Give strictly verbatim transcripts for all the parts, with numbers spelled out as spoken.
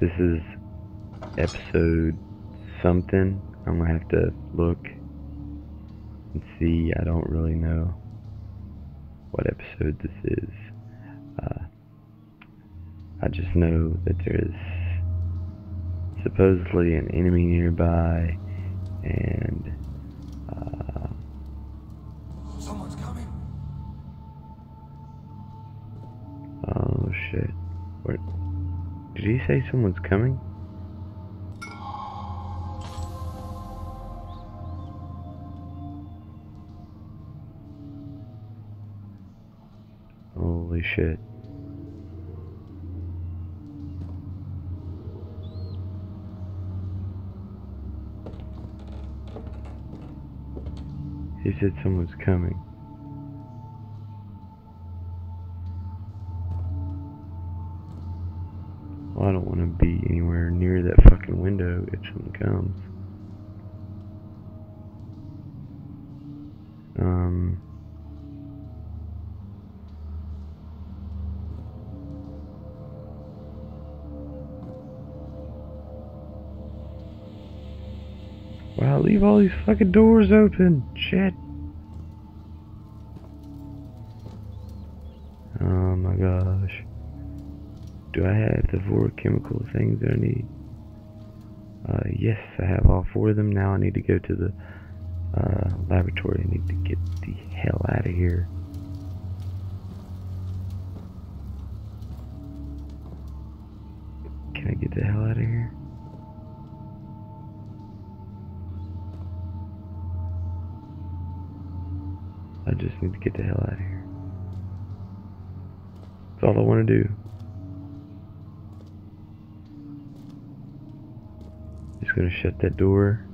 This is episode something. I'm gonna have to look and see. I don't really know what episode this is. Uh, I just know that there is supposedly an enemy nearby, and uh, someone's coming. Oh shit! Where, did he say someone's coming? Holy shit. He said someone's coming. Well, I don't want to be anywhere near that fucking window if someone comes. Um... Wow, leave all these fucking doors open. Shit. Oh my gosh. Do I have the four chemical things that I need? Uh, yes, I have all four of them. Now I need to go to the uh, laboratory. I need to get the hell out of here. Can I get the hell out of here? I just need to get the hell out of here. That's all I want to do. Just gonna shut that door.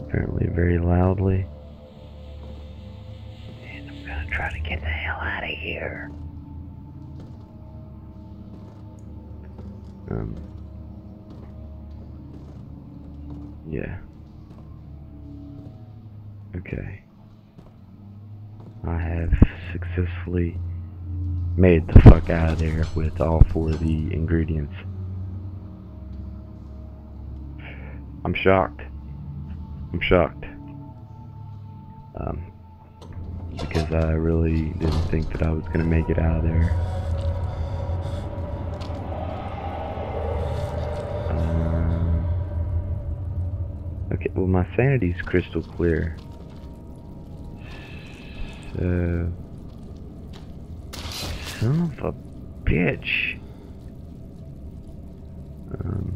Apparently very loudly. And I'm gonna try to get the hell out of here. Um... Yeah. Okay. I have successfully made the fuck out of there with all four of the ingredients. I'm shocked. I'm shocked. Um, because I really didn't think that I was gonna make it out of there. Okay, well my sanity's crystal clear. So... Son of a bitch! Um...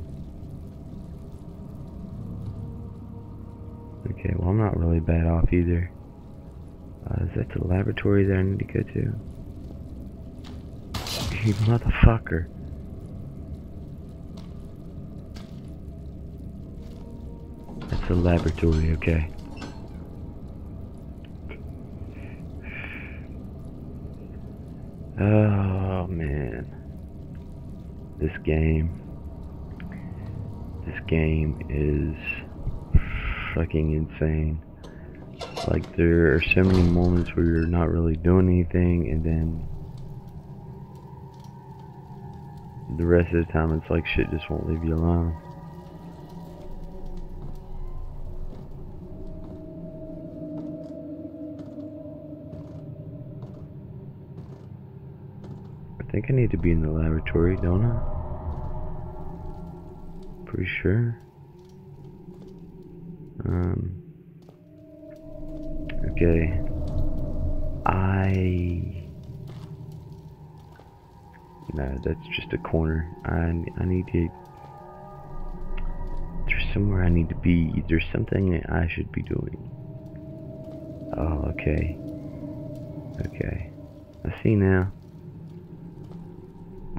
Okay, well I'm not really bad off either. Uh, is that the laboratory that I need to go to? You motherfucker! It's a laboratory, okay. Oh man, this game, this game is fucking insane. Like there are so many moments where you're not really doing anything, and then the rest of the time it's like shit just won't leave you alone. I think I need to be in the laboratory, don't I? Pretty sure. Um, okay. I... No, that's just a corner. I, I need to... There's somewhere I need to be. There's something that I should be doing. Oh, okay. Okay. I see now.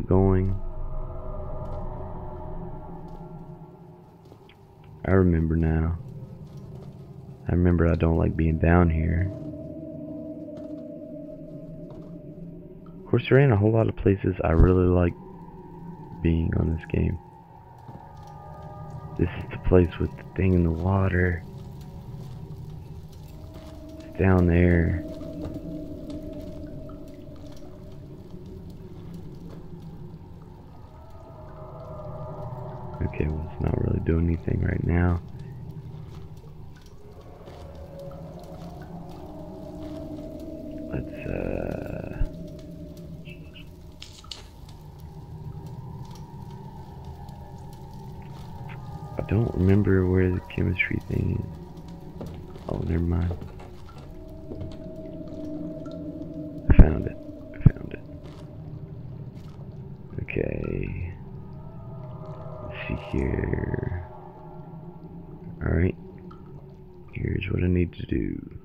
Going. I remember now. I remember I don't like being down here. Of course, there ain't a whole lot of places I really like being on this game. This is the place with the thing in the water. It's down there. Okay, well, it's not really doing anything right now. Let's, uh... I don't remember where the chemistry thing is. Oh, never mind. I found it. I found it. Okay. Let's see here. Alright. Here's what I need to do.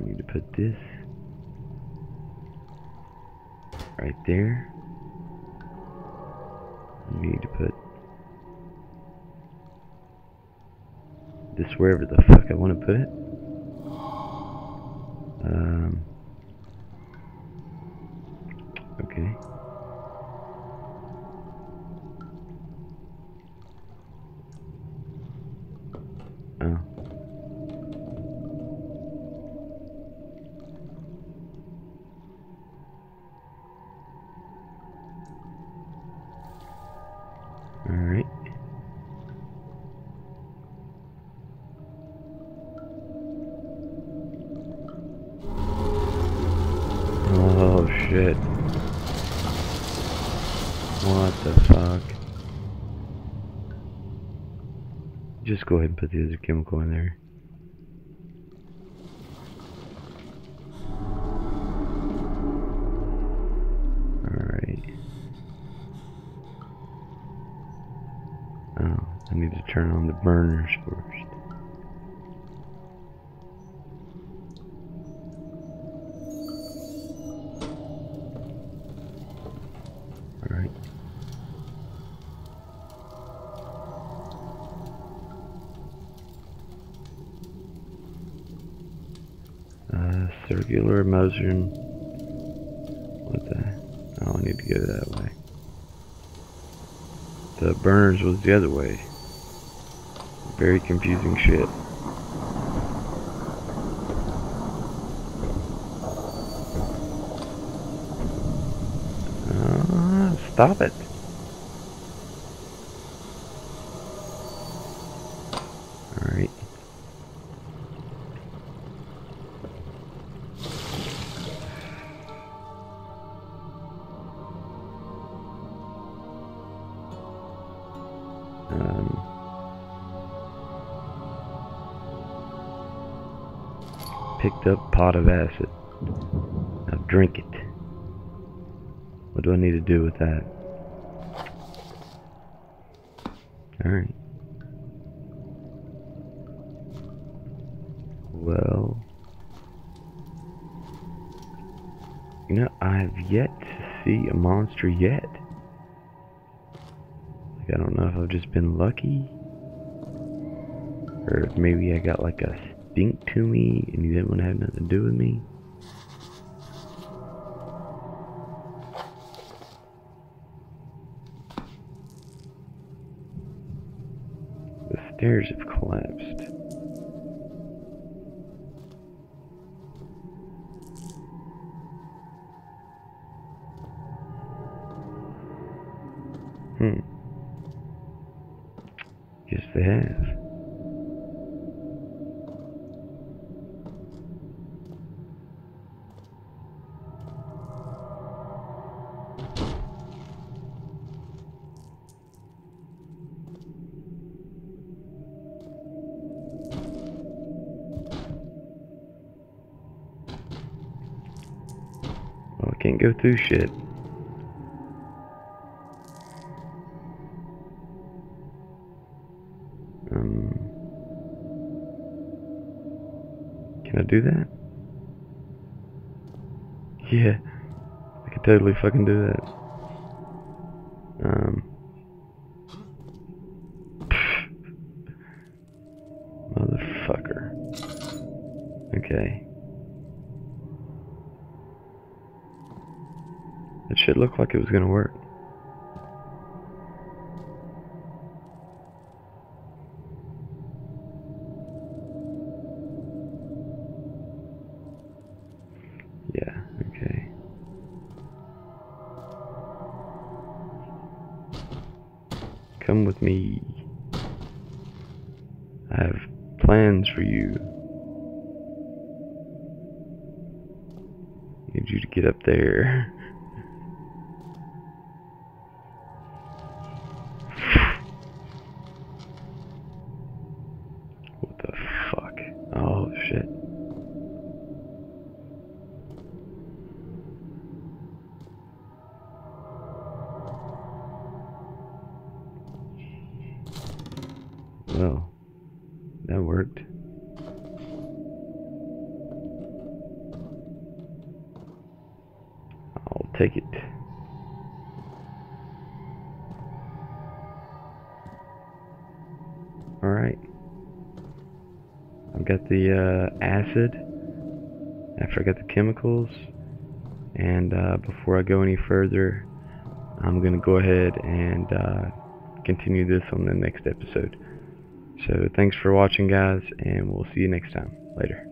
I need to put this right there. I need to put this wherever the fuck I want to put it. Um, okay. Oh. Alright. Oh shit. What the fuck? Just go ahead and put the other chemical in there. I need to turn on the burners first. Alright. Uh, circular motion. What the? Oh, I need to go that way. The burners was the other way. Very confusing shit. Uh, stop it. Alright. Um... Picked up pot of acid. Now drink it. What do I need to do with that? Alright. Well, you know, I have yet to see a monster yet. Like, I don't know if I've just been lucky, or if maybe I got like a stink to me and you didn't want to have nothing to do with me. The stairs have collapsed. Hmm. Yes, they have. Can't go through shit. Um, can I do that? Yeah, I could totally fucking do that. Um, motherfucker. Okay. That shit looked like it was gonna work. Yeah, okay. Come with me. I have plans for you. Need you to get up there. What the fuck? Oh shit. Well, that worked. I'll take it. All right. I've got the uh, acid. I forgot the chemicals. And uh, before I go any further, I'm gonna go ahead and uh, continue this on the next episode. So thanks for watching, guys, and we'll see you next time. Later.